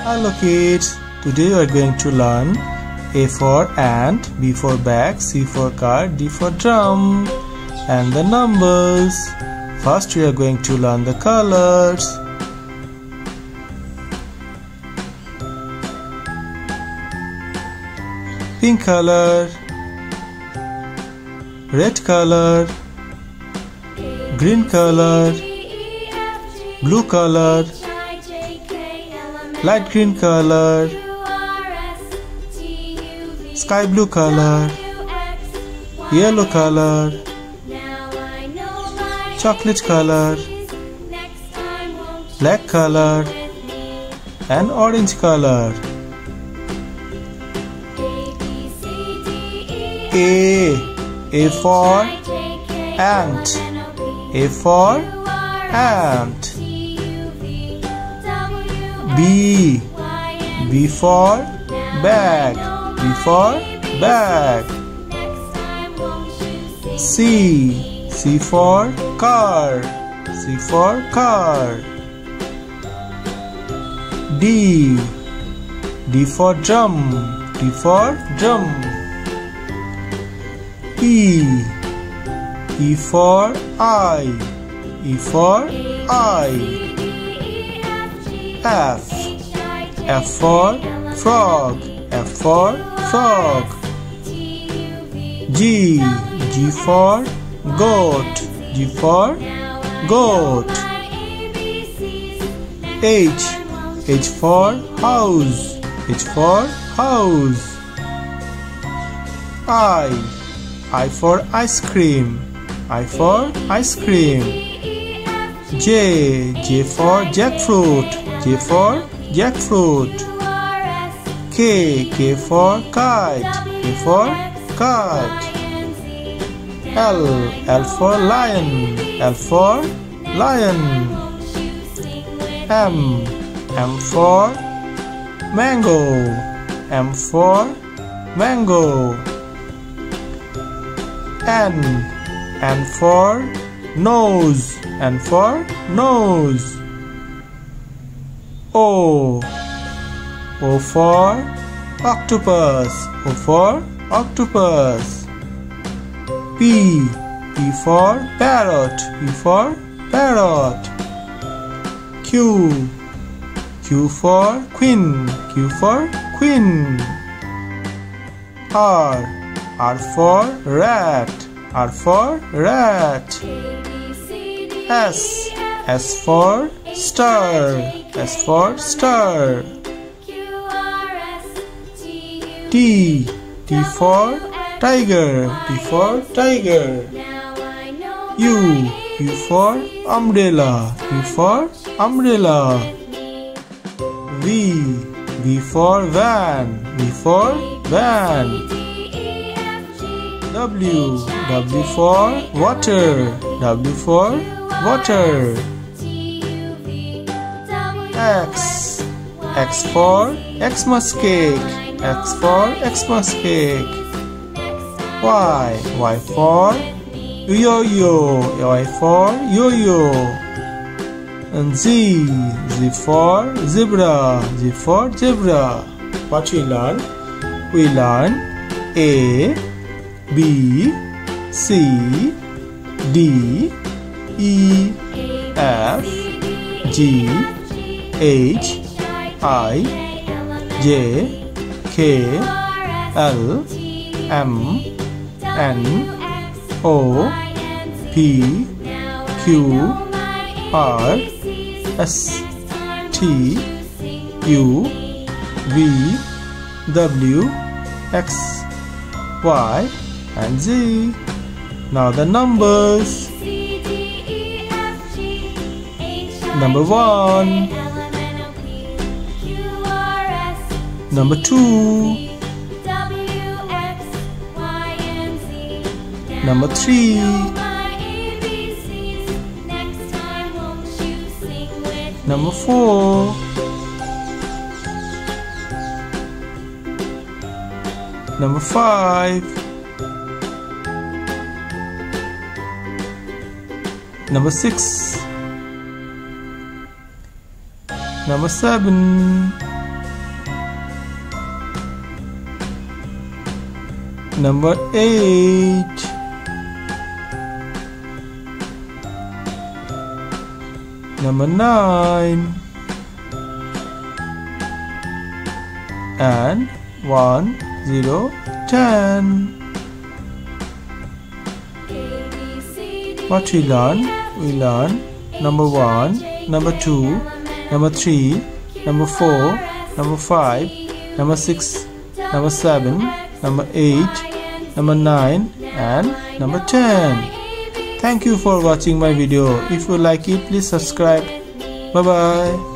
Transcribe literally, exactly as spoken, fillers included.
Hello kids, today you are going to learn A for ant, B for bag, C for car, D for drum and the numbers. First we are going to learn the colors. Pink color, red color, green color, blue color, light green color, sky blue color, yellow color, chocolate color, black color and orange color. A, A for ant, A for ant. B, B for bag, B for bag. C, C for car, C for car. D, D for drum, D for drum. E, E for eye, E for eye. F, F for frog, F for frog. G, G for goat, G for goat. H, H for house, H for house. I, I for ice cream, I for ice cream. J, J for jackfruit, J for jackfruit. K, K for kite, K for kite. L, L for lion, L for lion. M, M for mango, M for mango. N, N for nose, N for nose. O, O for octopus, O for octopus. P, P for parrot, P for parrot. Q, Q for queen, Q for queen. R, R for rat, R for rat. S, S for star, S for star. T, T for tiger, T for tiger. U, U for umbrella, U for umbrella. V, V for van, V for van. W, W for water, W for water. X, X for Xmas cake, X for Xmas cake. Y, Y for yo-yo, Y for yo-yo. And Z, Z for zebra, Z for zebra. What we learn? We learn A, B, C, D, E, F, G, H, I, J, K, L, M, N, O, P, Q, R, S, T, U, V, W, X, Y, and Z. Now the numbers. Number one. Number two, number three, number four, number five, number six, number seven. Number eight. Number nine. And one, zero, ten. What we learn? We learn number one, number two, number three, number four, number five, number six, number seven, number eight, number nine, and number ten. Thank you for watching my video. If you like it, please subscribe. Bye bye.